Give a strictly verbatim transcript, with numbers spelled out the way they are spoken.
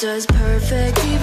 just perfect.